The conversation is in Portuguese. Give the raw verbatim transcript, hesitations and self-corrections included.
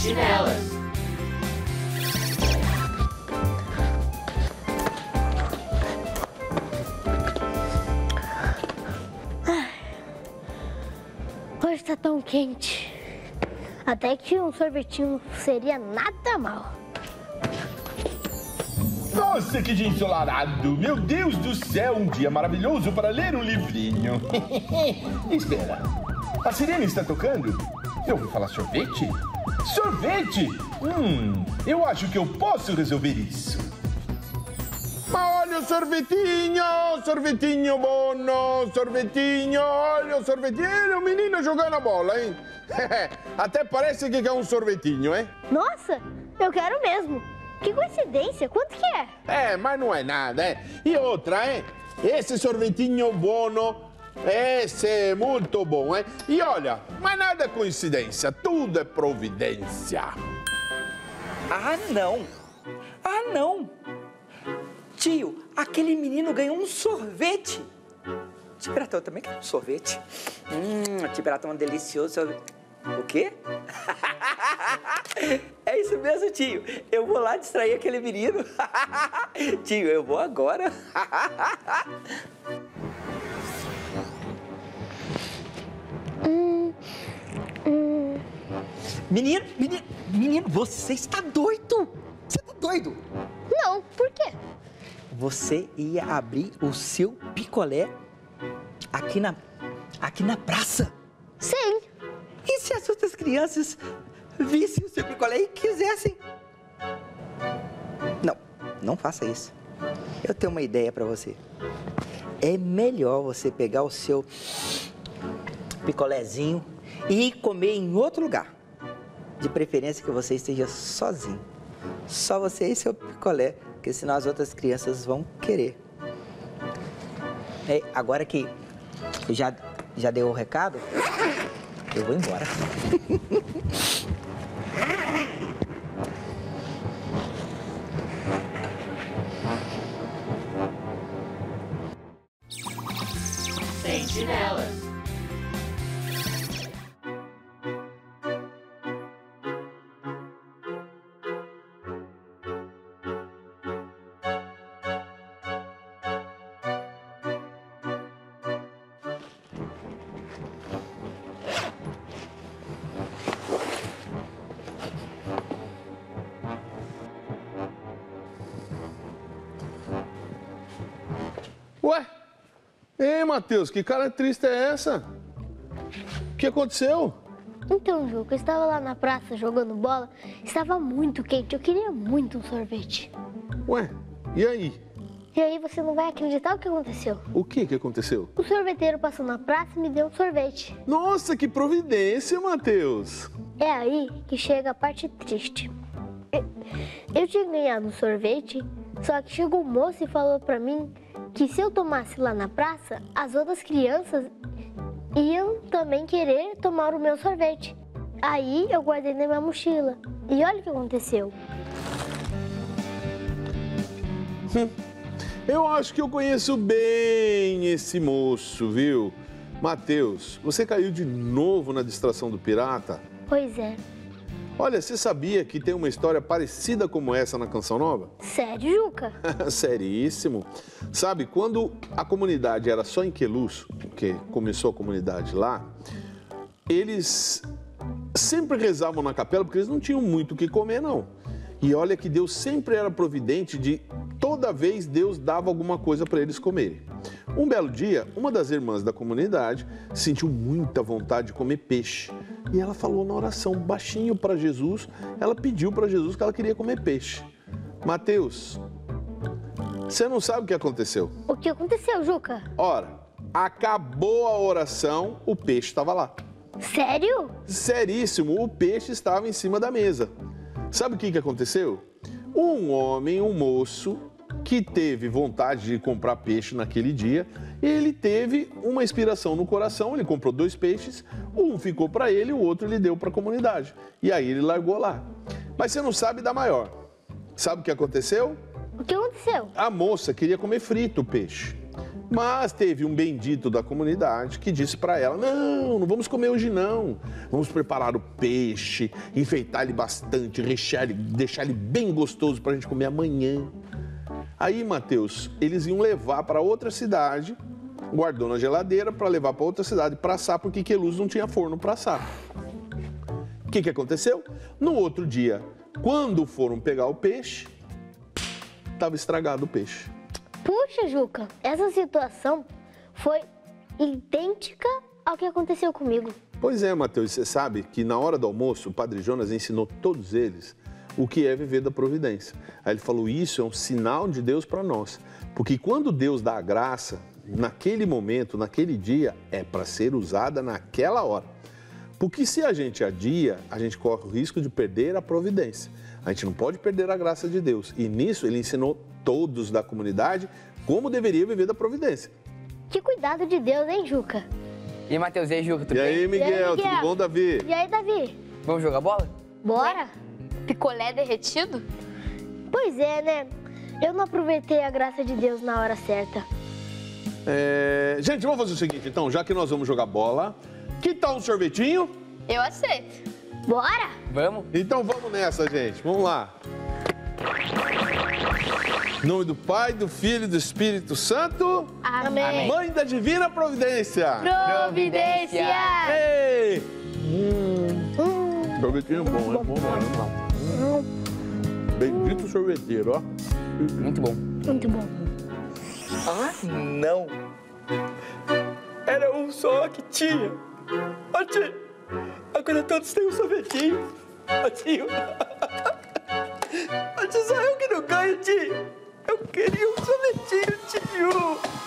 sentinelas. Hoje tá tão quente, até que um sorvetinho seria nada mal. Nossa, que dia ensolarado! Meu Deus do céu, um dia maravilhoso para ler um livrinho. Espera, a sirene está tocando? Eu ouvi falar sorvete? Sorvete? Hum, eu acho que eu posso resolver isso. Olha o sorvetinho, sorvetinho bono, sorvetinho, olha o sorvetinho. Ele é um menino jogando a bola, hein? Até parece que é um sorvetinho, hein? Nossa, eu quero mesmo. Que coincidência, quanto que é? É, mas não é nada, é. E outra, é? Esse sorvetinho bono, esse é muito bom, é? E olha, mas nada é coincidência, tudo é providência. Ah, não. Ah, não. Tio, aquele menino ganhou um sorvete. Tiberatão também quer um sorvete. Hum, Tiberatão é um delicioso sorvete. O quê? É isso mesmo, tio. Eu vou lá distrair aquele menino. Tio, eu vou agora. Hum, hum. Menino, menino, menino, você está doido? Você está doido? Não, por quê? Você ia abrir o seu picolé aqui na, aqui na praça. Sim. E se as outras crianças vissem o seu picolé e quisessem? Não, não faça isso. Eu tenho uma ideia pra você. É melhor você pegar o seu picolézinho e comer em outro lugar. De preferência que você esteja sozinho. Só você e seu picolé, porque senão as outras crianças vão querer. É, agora que já, já deu o recado... Eu vou embora. Sentinelas. Ué? Ei, Matheus, que cara triste é essa? O que aconteceu? Então, João, eu estava lá na praça jogando bola, estava muito quente, eu queria muito um sorvete. Ué, e aí? E aí você não vai acreditar o que aconteceu. O que que aconteceu? O sorveteiro passou na praça e me deu um sorvete. Nossa, que providência, Matheus! É aí que chega a parte triste. Eu, eu tinha ganhado um sorvete, só que chegou um moço e falou pra mim... que se eu tomasse lá na praça, as outras crianças iam também querer tomar o meu sorvete. Aí eu guardei na minha mochila. E olha o que aconteceu. Hum. Eu acho que eu conheço bem esse moço, viu? Matheus, você caiu de novo na distração do pirata? Pois é. Olha, você sabia que tem uma história parecida como essa na Canção Nova? Sério, Juca? Seríssimo. Sabe, quando a comunidade era só em Queluz, porque começou a comunidade lá, eles sempre rezavam na capela porque eles não tinham muito o que comer, não. E olha que Deus sempre era providente de toda vez Deus dava alguma coisa para eles comerem. Um belo dia, uma das irmãs da comunidade sentiu muita vontade de comer peixe. E ela falou na oração baixinho para Jesus, ela pediu para Jesus que ela queria comer peixe. Matheus, você não sabe o que aconteceu? O que aconteceu, Juca? Ora, acabou a oração, o peixe estava lá. Sério? Seríssimo, o peixe estava em cima da mesa. Sabe o que que aconteceu? Um homem, um moço, que teve vontade de comprar peixe naquele dia, ele teve uma inspiração no coração, ele comprou dois peixes, um ficou para ele, o outro ele deu para a comunidade. E aí ele largou lá. Mas você não sabe da maior. Sabe o que aconteceu? O que aconteceu? A moça queria comer frito o peixe. Mas teve um bendito da comunidade que disse para ela, não, não vamos comer hoje não, vamos preparar o peixe, enfeitar ele bastante, rechear ele, deixar ele bem gostoso para a gente comer amanhã. Aí, Mateus, eles iam levar para outra cidade, guardou na geladeira para levar para outra cidade para assar, porque Queluz não tinha forno para assar. O que que aconteceu? No outro dia, quando foram pegar o peixe, estava estragado o peixe. Puxa, Juca, essa situação foi idêntica ao que aconteceu comigo. Pois é, Mateus, você sabe que na hora do almoço, o Padre Jonas ensinou todos eles o que é viver da providência. Aí ele falou, isso é um sinal de Deus para nós, porque quando Deus dá a graça, naquele momento, naquele dia, é para ser usada naquela hora. Porque se a gente adia, a gente corre o risco de perder a providência. A gente não pode perder a graça de Deus. E nisso ele ensinou todos da comunidade como deveria viver da providência. Que cuidado de Deus, hein, Juca? E aí, Matheus, e aí, Juca, tudo bem? E aí, Miguel, tudo bom, Davi? E aí, Davi? Vamos jogar bola? Bora! Picolé derretido? Pois é, né? Eu não aproveitei a graça de Deus na hora certa. É... Gente, vamos fazer o seguinte, então, já que nós vamos jogar bola, que tal um sorvetinho? Eu aceito. Bora? Vamos? Então vamos nessa, gente. Vamos lá. Em nome do Pai, do Filho e do Espírito Santo. Amém. Mãe da Divina Providência. Providência. Ei! Hum. Hum. Sorvetinho bom, é bom, é bom. Hum. Bendito sorveteiro, ó. Muito bom. Muito bom. Ah, não. Era um só que tinha. Ó, tio, agora todos têm um sorvetinho. Ó, tio. Ó, tio, só eu que não ganho, tio. Eu queria um sorvetinho, tio.